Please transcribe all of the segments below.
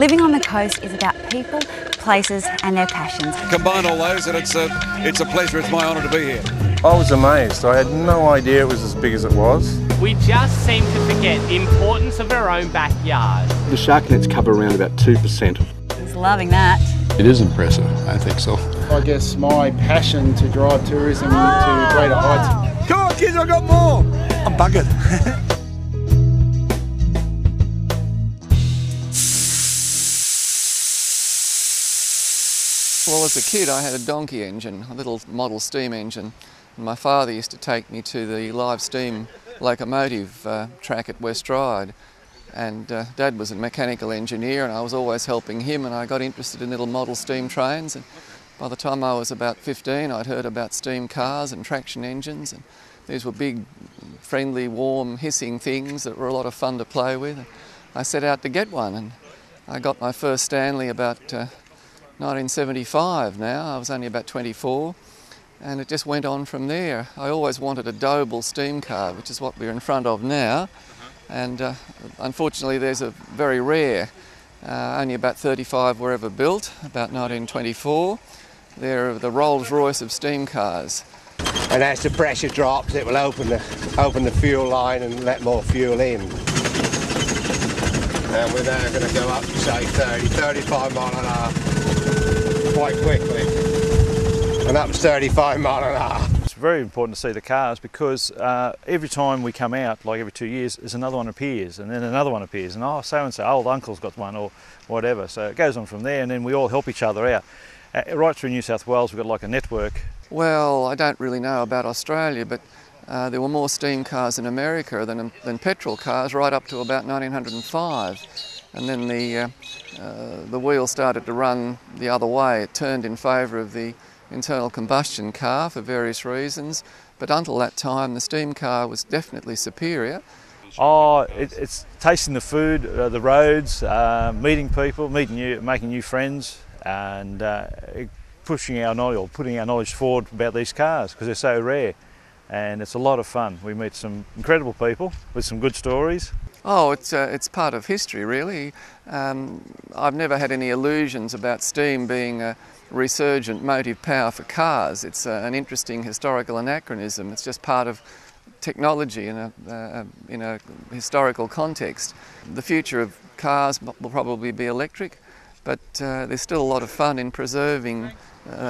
Living on the coast is about people, places and their passions. Combine all those and it's a pleasure, it's my honour to be here. I was amazed. I had no idea it was as big as it was. We just seem to forget the importance of our own backyard. The shark nets cover around about 2%. He's loving that. It is impressive, I think so. I guess my passion to drive tourism to greater heights. Come on kids, I've got more! I'm buggered. Well, as a kid I had a donkey engine, a little model steam engine, and my father used to take me to the live steam locomotive track at West Ryde, and Dad was a mechanical engineer and I was always helping him, and I got interested in little model steam trains, and by the time I was about 15 I'd heard about steam cars and traction engines, and these were big, friendly, warm, hissing things that were a lot of fun to play with. And I set out to get one, and I got my first Stanley about 1975 now, I was only about 24, and it just went on from there. I always wanted a Doble steam car, which is what we're in front of now, and unfortunately there's a very rare, only about 35 were ever built, about 1924. They're the Rolls-Royce of steam cars. And as the pressure drops, it will open the fuel line and let more fuel in. And we're now going to go up to, say, 30, 35 mile an hour quite quickly. And that was 35 mile an hour. It's very important to see the cars because every time we come out, like every 2 years, there's another one appears, and then another one appears, and oh, so-and-so, old uncle's got one or whatever. So it goes on from there, and then we all help each other out. Right through New South Wales, we've got like a network. Well, I don't really know about Australia, but there were more steam cars in America than petrol cars right up to about 1905, and then the wheel started to run the other way. It turned in favour of the internal combustion car for various reasons, but until that time the steam car was definitely superior. Oh, it's tasting the food, the roads, meeting people, making new friends, and pushing our knowledge, or putting our knowledge forward about these cars because they're so rare. And it's a lot of fun. We meet some incredible people with some good stories. Oh, it's part of history, really. I've never had any illusions about steam being a resurgent motive power for cars. It's an interesting historical anachronism. It's just part of technology in a historical context. The future of cars will probably be electric, but there's still a lot of fun in preserving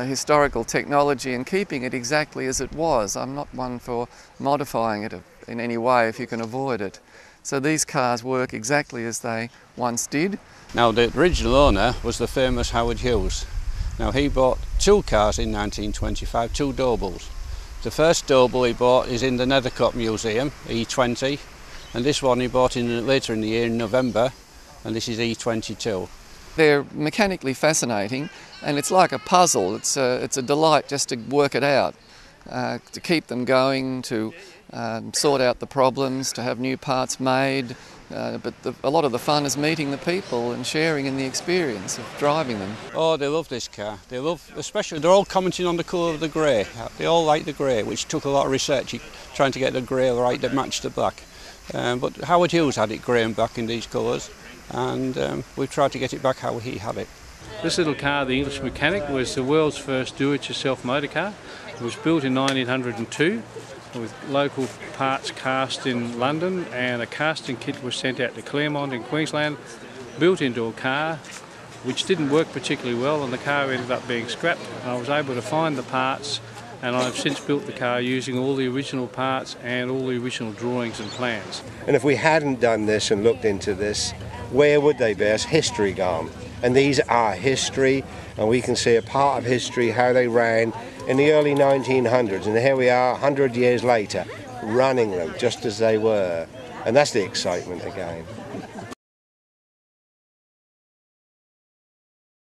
historical technology and keeping it exactly as it was. I'm not one for modifying it in any way if you can avoid it. So these cars work exactly as they once did. Now the original owner was the famous Howard Hughes. Now he bought two cars in 1925, two Dobles. The first Doble he bought is in the Nethercott Museum, E20, and this one he bought later in the year in November, and this is E22. They're mechanically fascinating, and it's like a puzzle. It's a delight just to work it out, to keep them going, to sort out the problems, to have new parts made. But a lot of the fun is meeting the people and sharing in the experience of driving them. Oh, they love this car. They love, especially, they're all commenting on the colour of the grey. They all like the grey, which took a lot of research, trying to get the grey right that matched the black. But Howard Hughes had it grey and black in these colours, and we've tried to get it back how he had it. This little car, the English Mechanic, was the world's first do-it-yourself motor car. It was built in 1902 with local parts cast in London, and a casting kit was sent out to Claremont in Queensland, built into a car which didn't work particularly well, and the car ended up being scrapped. I was able to find the parts, and I've since built the car using all the original parts and all the original drawings and plans. And if we hadn't done this and looked into this, where would they be? It's history gone. And these are history, and we can see a part of history, how they ran in the early 1900s. And here we are, 100 years later, running them just as they were. And that's the excitement again.